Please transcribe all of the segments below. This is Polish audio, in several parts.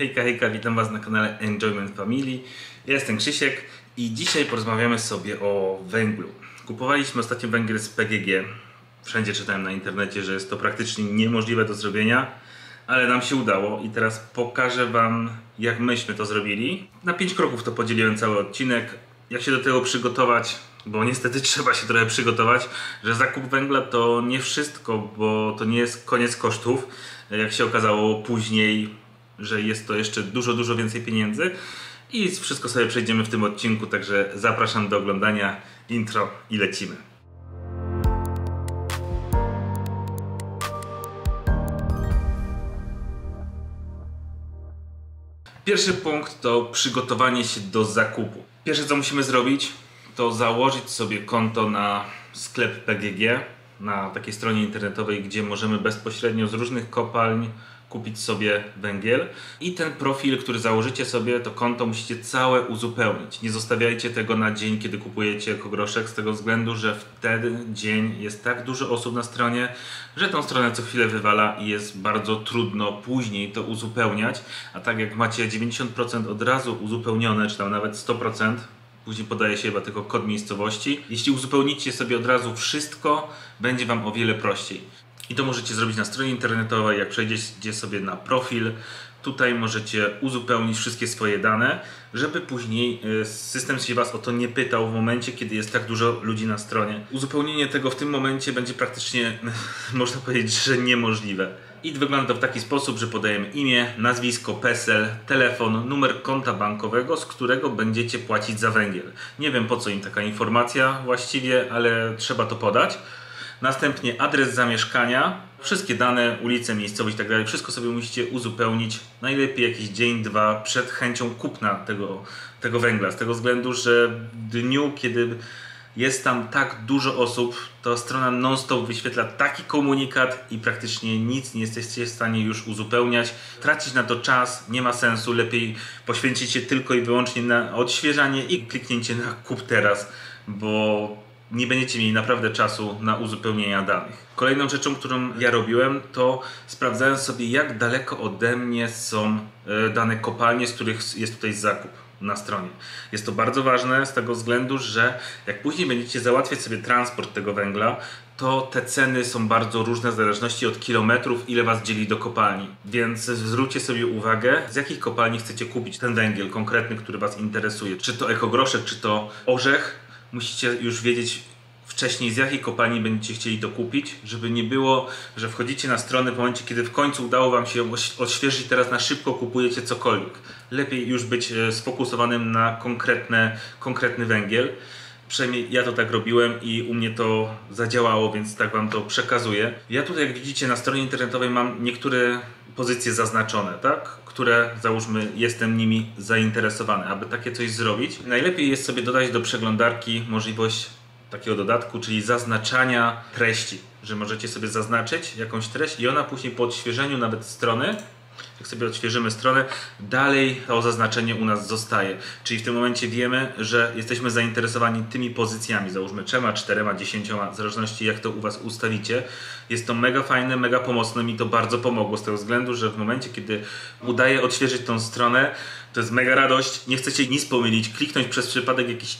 Hejka, hejka, witam Was na kanale Enjoyment Family. Ja jestem Krzysiek i dzisiaj porozmawiamy sobie o węglu. Kupowaliśmy ostatnio węgiel z PGG. Wszędzie czytałem na internecie, że jest to praktycznie niemożliwe do zrobienia, ale nam się udało i teraz pokażę Wam, jak myśmy to zrobili. Na 5 kroków to podzieliłem cały odcinek. Jak się do tego przygotować, bo niestety trzeba się trochę przygotować, że zakup węgla to nie wszystko, bo to nie jest koniec kosztów. Jak się okazało później, że jest to jeszcze dużo, dużo więcej pieniędzy i wszystko sobie przejdziemy w tym odcinku, także zapraszam do oglądania, intro i lecimy. Pierwszy punkt to przygotowanie się do zakupu. Pierwsze co musimy zrobić, to założyć sobie konto na sklep PGG, na takiej stronie internetowej, gdzie możemy bezpośrednio z różnych kopalń kupić sobie węgiel i ten profil, który założycie sobie, to konto musicie całe uzupełnić. Nie zostawiajcie tego na dzień, kiedy kupujecie ekogroszek, z tego względu, że w ten dzień jest tak dużo osób na stronie, że tą stronę co chwilę wywala i jest bardzo trudno później to uzupełniać. A tak jak macie 90% od razu uzupełnione, czy tam nawet 100%, później podaje się chyba tylko kod miejscowości. Jeśli uzupełnicie sobie od razu wszystko, będzie Wam o wiele prościej. I to możecie zrobić na stronie internetowej, jak przejdziecie sobie na profil. Tutaj możecie uzupełnić wszystkie swoje dane, żeby później system się Was o to nie pytał w momencie, kiedy jest tak dużo ludzi na stronie. Uzupełnienie tego w tym momencie będzie praktycznie, można powiedzieć, że niemożliwe. I wygląda to w taki sposób, że podajemy imię, nazwisko, PESEL, telefon, numer konta bankowego, z którego będziecie płacić za węgiel. Nie wiem po co im taka informacja właściwie, ale trzeba to podać. Następnie adres zamieszkania, wszystkie dane, ulice, miejscowość itd. Wszystko sobie musicie uzupełnić, najlepiej jakiś dzień, dwa przed chęcią kupna tego węgla. Z tego względu, że w dniu, kiedy jest tam tak dużo osób, to strona non-stop wyświetla taki komunikat i praktycznie nic nie jesteście w stanie już uzupełniać. Tracić na to czas nie ma sensu, lepiej poświęcić się tylko i wyłącznie na odświeżanie i kliknięcie na kup teraz, bo nie będziecie mieli naprawdę czasu na uzupełnienia danych. Kolejną rzeczą, którą ja robiłem, to sprawdzałem sobie, jak daleko ode mnie są dane kopalnie, z których jest tutaj zakup na stronie. Jest to bardzo ważne z tego względu, że jak później będziecie załatwiać sobie transport tego węgla, to te ceny są bardzo różne w zależności od kilometrów, ile Was dzieli do kopalni. Więc zwróćcie sobie uwagę, z jakich kopalni chcecie kupić ten węgiel konkretny, który Was interesuje. Czy to ekogroszek, czy to orzech. Musicie już wiedzieć wcześniej, z jakiej kopalni będziecie chcieli to kupić, żeby nie było, że wchodzicie na stronę w momencie, kiedy w końcu udało Wam się odświeżyć, teraz na szybko kupujecie cokolwiek. Lepiej już być sfokusowanym na konkretny węgiel. Przynajmniej ja to tak robiłem i u mnie to zadziałało, więc tak Wam to przekazuję. Ja tutaj, jak widzicie, na stronie internetowej mam niektóre pozycje zaznaczone, tak? Które, załóżmy, jestem nimi zainteresowany. Aby takie coś zrobić, najlepiej jest sobie dodać do przeglądarki możliwość takiego dodatku, czyli zaznaczania treści, że możecie sobie zaznaczyć jakąś treść i ona później po odświeżeniu nawet strony, jak sobie odświeżymy stronę, dalej to zaznaczenie u nas zostaje. Czyli w tym momencie wiemy, że jesteśmy zainteresowani tymi pozycjami, załóżmy 3, 4, 10, w zależności jak to u Was ustawicie. Jest to mega fajne, mega pomocne, mi to bardzo pomogło z tego względu, że w momencie, kiedy udaje odświeżyć tą stronę, to jest mega radość, nie chcecie nic pomylić, kliknąć przez przypadek jakiś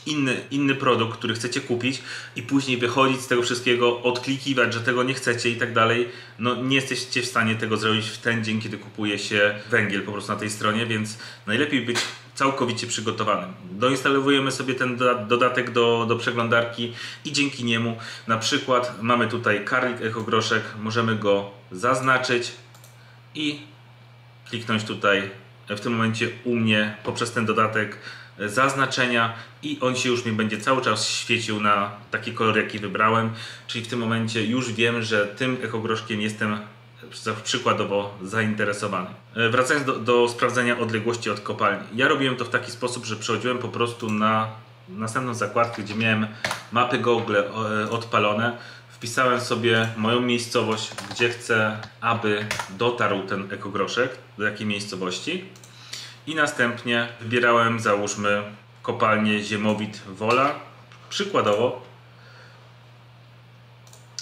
inny produkt, który chcecie kupić i później wychodzić z tego wszystkiego, odklikiwać, że tego nie chcecie i tak dalej. No nie jesteście w stanie tego zrobić w ten dzień, kiedy kupuje się węgiel po prostu na tej stronie, więc najlepiej być całkowicie przygotowanym. Doinstalowujemy sobie ten dodatek do przeglądarki i dzięki niemu na przykład mamy tutaj karlik ekogroszek, możemy go zaznaczyć i kliknąć tutaj w tym momencie u mnie poprzez ten dodatek zaznaczenia i on się już mi będzie cały czas świecił na taki kolor, jaki wybrałem, czyli w tym momencie już wiem, że tym ekogroszkiem jestem przykładowo zainteresowany. Wracając do sprawdzenia odległości od kopalni. Ja robiłem to w taki sposób, że przechodziłem po prostu na następną zakładkę, gdzie miałem mapy Google odpalone. Wpisałem sobie moją miejscowość, gdzie chcę, aby dotarł ten ekogroszek, do jakiej miejscowości. I następnie wybierałem, załóżmy, kopalnię Ziemowit Wola. Przykładowo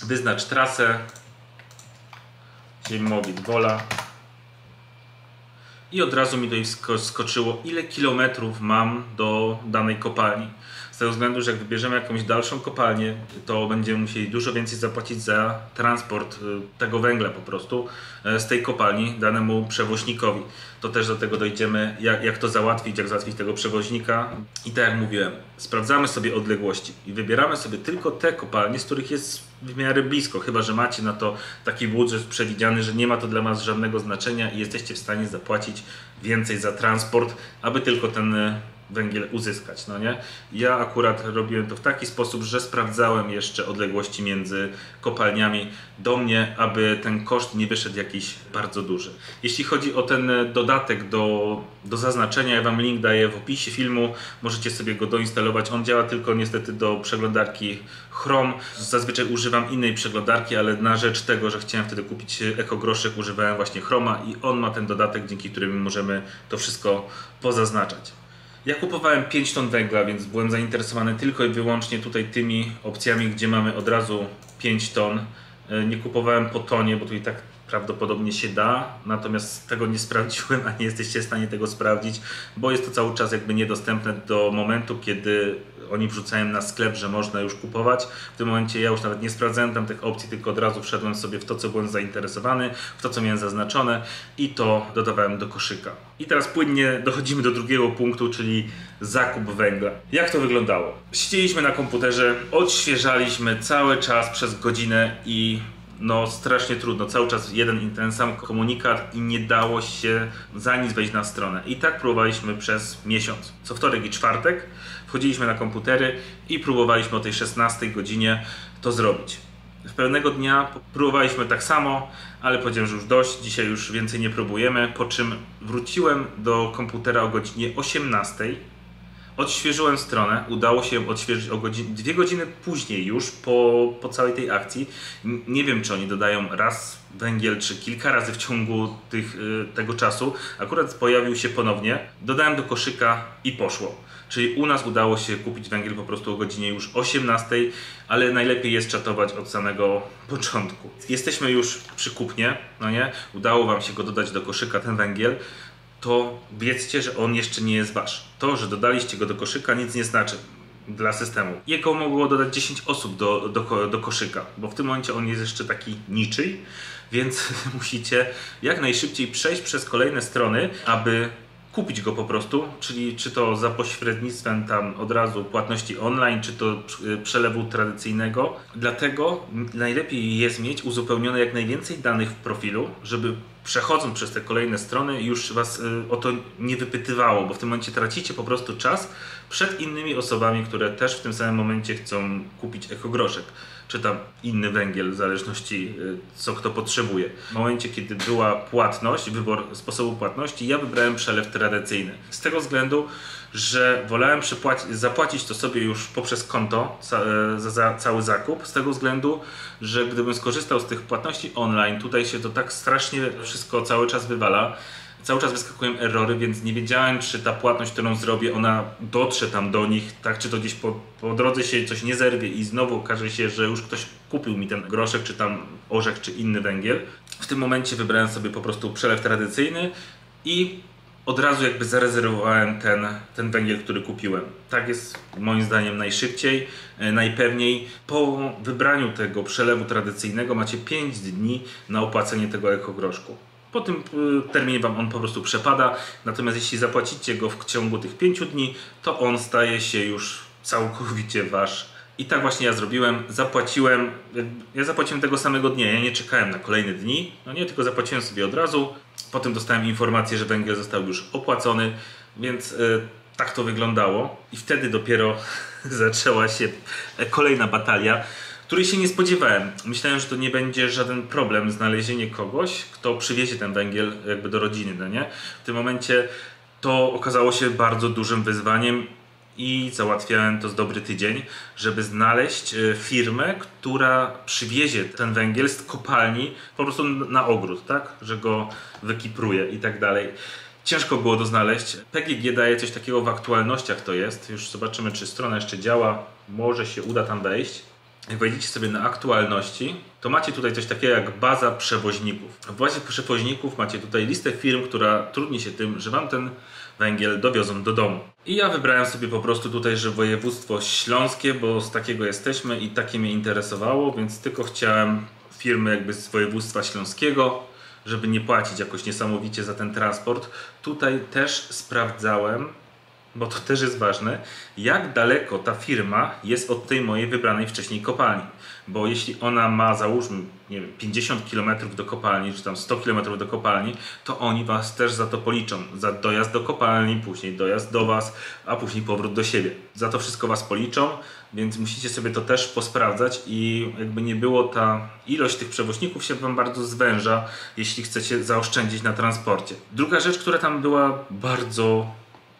wyznacz trasę Ziemowit Wola i od razu mi do nich skoczyło, ile kilometrów mam do danej kopalni. Z tego względu, że jak wybierzemy jakąś dalszą kopalnię, to będziemy musieli dużo więcej zapłacić za transport tego węgla po prostu z tej kopalni danemu przewoźnikowi. To też do tego dojdziemy, jak to załatwić, jak załatwić tego przewoźnika. I tak jak mówiłem, sprawdzamy sobie odległości i wybieramy sobie tylko te kopalnie, z których jest w miarę blisko, chyba że macie na to taki budżet przewidziany, że nie ma to dla was żadnego znaczenia i jesteście w stanie zapłacić więcej za transport, aby tylko ten węgiel uzyskać, no nie? Ja akurat robiłem to w taki sposób, że sprawdzałem jeszcze odległości między kopalniami do mnie, aby ten koszt nie wyszedł jakiś bardzo duży. Jeśli chodzi o ten dodatek do zaznaczenia, ja wam link daję w opisie filmu, możecie sobie go doinstalować. On działa tylko niestety do przeglądarki Chrome. Zazwyczaj używam innej przeglądarki, ale na rzecz tego, że chciałem wtedy kupić ekogroszek, używałem właśnie Chroma i on ma ten dodatek, dzięki którym możemy to wszystko pozaznaczać. Ja kupowałem 5 ton węgla, więc byłem zainteresowany tylko i wyłącznie tutaj tymi opcjami, gdzie mamy od razu 5 ton. Nie kupowałem po tonie, bo tu i tak prawdopodobnie się da, natomiast tego nie sprawdziłem, a nie jesteście w stanie tego sprawdzić, bo jest to cały czas jakby niedostępne do momentu, kiedy oni wrzucają na sklep, że można już kupować. W tym momencie ja już nawet nie sprawdzałem tam tych opcji, tylko od razu wszedłem sobie w to, co byłem zainteresowany, w to, co miałem zaznaczone i to dodawałem do koszyka. I teraz płynnie dochodzimy do drugiego punktu, czyli zakup węgla. Jak to wyglądało? Siedzieliśmy na komputerze, odświeżaliśmy cały czas przez godzinę i no strasznie trudno, cały czas jeden i ten sam komunikat i nie dało się za nic wejść na stronę. I tak próbowaliśmy przez miesiąc. Co wtorek i czwartek wchodziliśmy na komputery i próbowaliśmy o tej 16 godzinie to zrobić. W pewnego dnia próbowaliśmy tak samo, ale powiedziałem, że już dość, dzisiaj już więcej nie próbujemy, po czym wróciłem do komputera o godzinie 18. Odświeżyłem stronę, udało się ją odświeżyć o godzinę, 2 godziny później już po całej tej akcji. Nie wiem, czy oni dodają raz węgiel, czy kilka razy w ciągu tego czasu. Akurat pojawił się ponownie, dodałem do koszyka i poszło. Czyli u nas udało się kupić węgiel po prostu o godzinie już 18, ale najlepiej jest czatować od samego początku. Jesteśmy już przy kupnie, no nie? Udało wam się go dodać do koszyka, ten węgiel. To wiedzcie, że on jeszcze nie jest wasz. To, że dodaliście go do koszyka, nic nie znaczy dla systemu. Jego mogło dodać 10 osób do koszyka, bo w tym momencie on jest jeszcze taki niczyj, więc musicie jak najszybciej przejść przez kolejne strony, aby kupić go po prostu, czyli czy to za pośrednictwem tam od razu płatności online, czy to przelewu tradycyjnego. Dlatego najlepiej jest mieć uzupełnione jak najwięcej danych w profilu, żeby przechodząc przez te kolejne strony już was o to nie wypytywało, bo w tym momencie tracicie po prostu czas przed innymi osobami, które też w tym samym momencie chcą kupić ekogroszek, czy tam inny węgiel, w zależności co kto potrzebuje. W momencie, kiedy była płatność, wybór sposobu płatności, ja wybrałem przelew tradycyjny. Z tego względu, że wolałem zapłacić to sobie już poprzez konto za cały zakup, z tego względu, że gdybym skorzystał z tych płatności online, tutaj się to tak strasznie wszystko cały czas wywala, cały czas wyskakują errory, więc nie wiedziałem, czy ta płatność, którą zrobię, ona dotrze tam do nich, tak, czy to gdzieś po drodze się coś nie zerwie i znowu okaże się, że już ktoś kupił mi ten groszek, czy tam orzech, czy inny węgiel. W tym momencie wybrałem sobie po prostu przelew tradycyjny i od razu jakby zarezerwowałem ten węgiel, który kupiłem. Tak jest moim zdaniem najszybciej, najpewniej. Po wybraniu tego przelewu tradycyjnego macie 5 dni na opłacenie tego ekogroszku. Po tym terminie wam on po prostu przepada, natomiast jeśli zapłacicie go w ciągu tych 5 dni, to on staje się już całkowicie wasz. I tak właśnie ja zrobiłem, zapłaciłem tego samego dnia, ja nie czekałem na kolejne dni, no nie, tylko zapłaciłem sobie od razu. Potem dostałem informację, że węgiel został już opłacony, więc tak to wyglądało. I wtedy dopiero zaczęła się kolejna batalia, której się nie spodziewałem. Myślałem, że to nie będzie żaden problem znalezienie kogoś, kto przywiezie ten węgiel jakby do rodziny, no nie? W tym momencie to okazało się bardzo dużym wyzwaniem i załatwiałem to z dobry tydzień, żeby znaleźć firmę, która przywiezie ten węgiel z kopalni po prostu na ogród, tak? Że go wykipruje i tak dalej. Ciężko było to znaleźć. PGG daje coś takiego w aktualnościach to jest. Już zobaczymy, czy strona jeszcze działa. Może się uda tam wejść. jak wejdziecie sobie na aktualności, to macie tutaj coś takiego jak baza przewoźników. W bazie przewoźników macie tutaj listę firm, która trudni się tym, że wam ten węgiel dowiozą do domu. I ja wybrałem sobie po prostu tutaj, że województwo śląskie, bo z takiego jesteśmy i takie mnie interesowało, więc tylko chciałem firmy jakby z województwa śląskiego, żeby nie płacić jakoś niesamowicie za ten transport. Tutaj też sprawdzałem, bo to też jest ważne, jak daleko ta firma jest od tej mojej wybranej wcześniej kopalni. Bo jeśli ona ma, załóżmy, nie wiem, 50 km do kopalni, czy tam 100 km do kopalni, to oni was też za to policzą. Za dojazd do kopalni, później dojazd do was, a później powrót do siebie. Za to wszystko was policzą, więc musicie sobie to też posprawdzać i jakby nie było, ta ilość tych przewoźników się wam bardzo zwęża, jeśli chcecie zaoszczędzić na transporcie. Druga rzecz, która tam była bardzo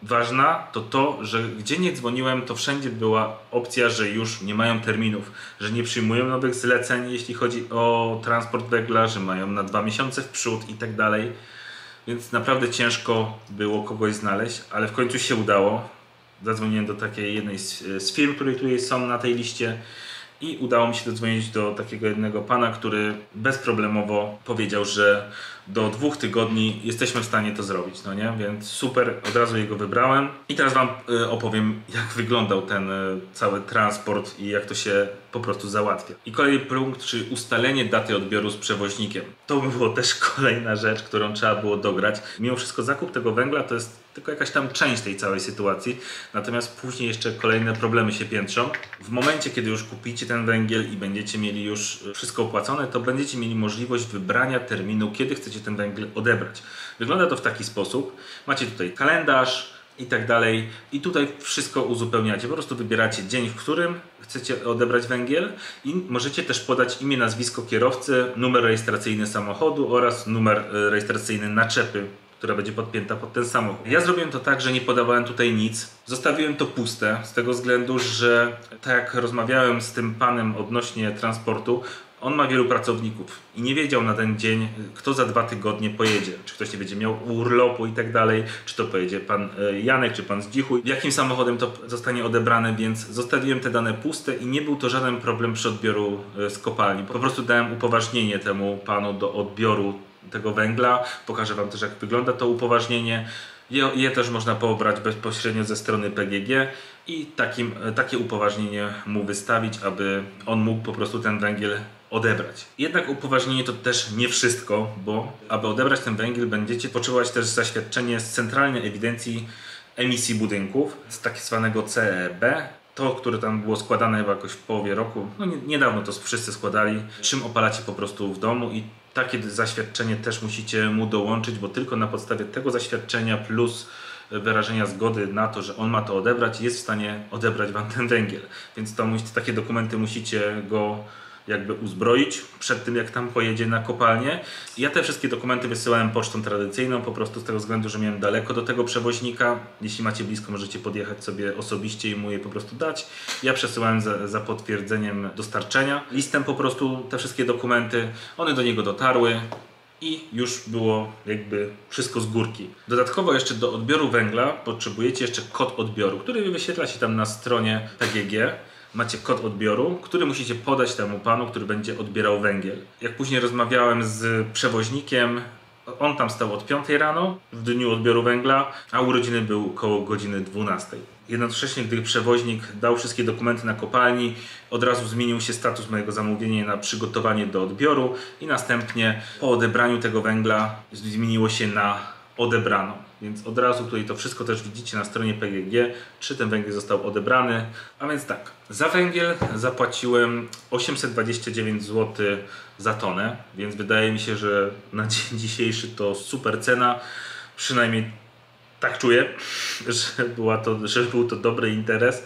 ważna, to to, że gdzie nie dzwoniłem, to wszędzie była opcja, że już nie mają terminów, że nie przyjmują nowych zleceń, jeśli chodzi o transport węgla, że mają na 2 miesiące w przód i tak dalej. Więc naprawdę ciężko było kogoś znaleźć, ale w końcu się udało. Zadzwoniłem do takiej jednej z firm, które są na tej liście i udało mi się dodzwonić do takiego jednego pana, który bezproblemowo powiedział, że do 2 tygodni jesteśmy w stanie to zrobić, no nie? Więc super, od razu jego wybrałem. I teraz wam opowiem, jak wyglądał ten cały transport i jak to się po prostu załatwia. I kolejny punkt, czyli ustalenie daty odbioru z przewoźnikiem. To było też kolejna rzecz, którą trzeba było dograć. Mimo wszystko zakup tego węgla to jest tylko jakaś tam część tej całej sytuacji, natomiast później jeszcze kolejne problemy się piętrzą. W momencie, kiedy już kupicie ten węgiel i będziecie mieli już wszystko opłacone, to będziecie mieli możliwość wybrania terminu, kiedy chcecie ten węgiel odebrać. Wygląda to w taki sposób. Macie tutaj kalendarz i tak dalej i tutaj wszystko uzupełniacie. Po prostu wybieracie dzień, w którym chcecie odebrać węgiel i możecie też podać imię, nazwisko kierowcy, numer rejestracyjny samochodu oraz numer rejestracyjny naczepy, która będzie podpięta pod ten samochód. Ja zrobiłem to tak, że nie podawałem tutaj nic. Zostawiłem to puste z tego względu, że tak jak rozmawiałem z tym panem odnośnie transportu, on ma wielu pracowników i nie wiedział na ten dzień, kto za 2 tygodnie pojedzie. Czy ktoś nie będzie miał urlopu i tak dalej, czy to pojedzie pan Janek, czy pan Zdzichuj, jakim samochodem to zostanie odebrane, więc zostawiłem te dane puste i nie był to żaden problem przy odbioru z kopalni. Po prostu dałem upoważnienie temu panu do odbioru tego węgla. Pokażę wam też, jak wygląda to upoważnienie. Je też można pobrać bezpośrednio ze strony PGG i takie upoważnienie mu wystawić, aby on mógł po prostu ten węgiel odebrać. Jednak upoważnienie to też nie wszystko, bo aby odebrać ten węgiel będziecie potrzebować też zaświadczenie z Centralnej Ewidencji Emisji Budynków, z tak zwanego CEB. To, które tam było składane chyba jakoś w połowie roku, no niedawno to wszyscy składali, czym opalacie po prostu w domu i takie zaświadczenie też musicie mu dołączyć, bo tylko na podstawie tego zaświadczenia plus wyrażenia zgody na to, że on ma to odebrać, jest w stanie odebrać wam ten węgiel. Więc takie dokumenty musicie go jakby uzbroić przed tym, jak tam pojedzie na kopalnię. Ja te wszystkie dokumenty wysyłałem pocztą tradycyjną, po prostu z tego względu, że miałem daleko do tego przewoźnika. Jeśli macie blisko, możecie podjechać sobie osobiście i mu je po prostu dać. Ja przesyłałem za potwierdzeniem dostarczenia. Listem po prostu te wszystkie dokumenty, one do niego dotarły i już było jakby wszystko z górki. Dodatkowo jeszcze do odbioru węgla potrzebujecie jeszcze kod odbioru, który wyświetla się tam na stronie PGG. Macie kod odbioru, który musicie podać temu panu, który będzie odbierał węgiel. Jak później rozmawiałem z przewoźnikiem, on tam stał od 5 rano w dniu odbioru węgla, a u rodziny był koło godziny 12. Jednocześnie, gdy przewoźnik dał wszystkie dokumenty na kopalni, od razu zmienił się status mojego zamówienia na przygotowanie do odbioru i następnie po odebraniu tego węgla zmieniło się na odebrano. Więc od razu tutaj to wszystko też widzicie na stronie PGG, czy ten węgiel został odebrany. A więc tak, za węgiel zapłaciłem 829 zł za tonę, więc wydaje mi się, że na dzień dzisiejszy to super cena. Przynajmniej tak czuję, że był to dobry interes.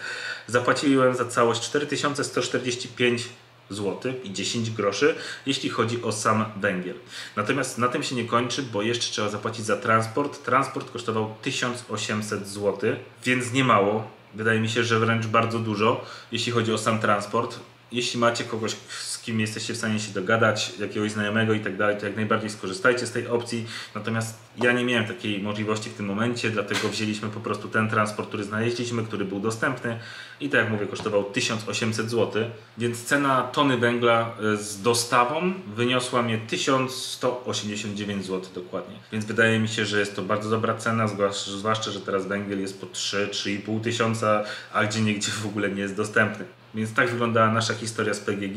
Zapłaciłem za całość 4145 zł i 10 groszy, jeśli chodzi o sam węgiel. Natomiast na tym się nie kończy, bo jeszcze trzeba zapłacić za transport. Transport kosztował 1800 zł, więc nie mało. Wydaje mi się, że wręcz bardzo dużo, jeśli chodzi o sam transport. Jeśli macie kogoś, z kim jesteście w stanie się dogadać, jakiegoś znajomego i tak dalej, to jak najbardziej skorzystajcie z tej opcji. Natomiast ja nie miałem takiej możliwości w tym momencie, dlatego wzięliśmy po prostu ten transport, który znaleźliśmy, który był dostępny i tak jak mówię, kosztował 1800 zł, więc cena tony węgla z dostawą wyniosła mnie 1189 zł dokładnie. Więc wydaje mi się, że jest to bardzo dobra cena, zwłaszcza, że teraz węgiel jest po 3-3,5 tysiąca, a gdzie niegdzie w ogóle nie jest dostępny. Więc tak wyglądała nasza historia z PGG.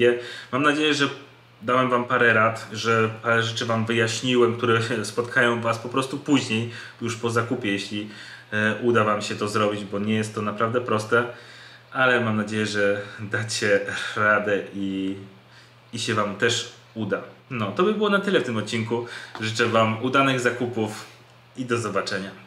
Mam nadzieję, że dałem wam parę rad, że parę rzeczy wam wyjaśniłem, które spotkają was po prostu później, już po zakupie, jeśli uda wam się to zrobić, bo nie jest to naprawdę proste. Ale mam nadzieję, że dacie radę i się wam też uda. No, to by było na tyle w tym odcinku. Życzę wam udanych zakupów i do zobaczenia.